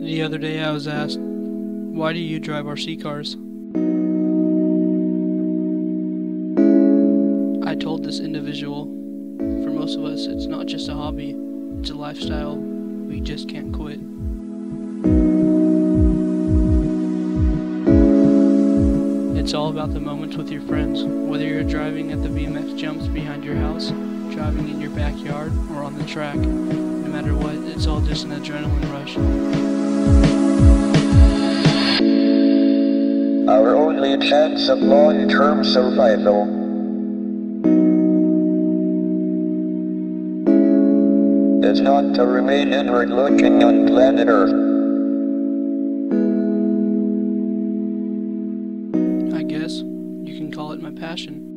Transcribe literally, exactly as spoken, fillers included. The other day I was asked, why do you drive R C cars? I told this individual, for most of us it's not just a hobby, it's a lifestyle, we just can't quit. It's all about the moments with your friends, whether you're driving at the B M X jumps behind your house, driving in your backyard, or on the track. No matter what, it's all just an adrenaline rush. Our only chance of long-term survival. Is not to remain inward-looking on planet Earth. I guess you can call it my passion.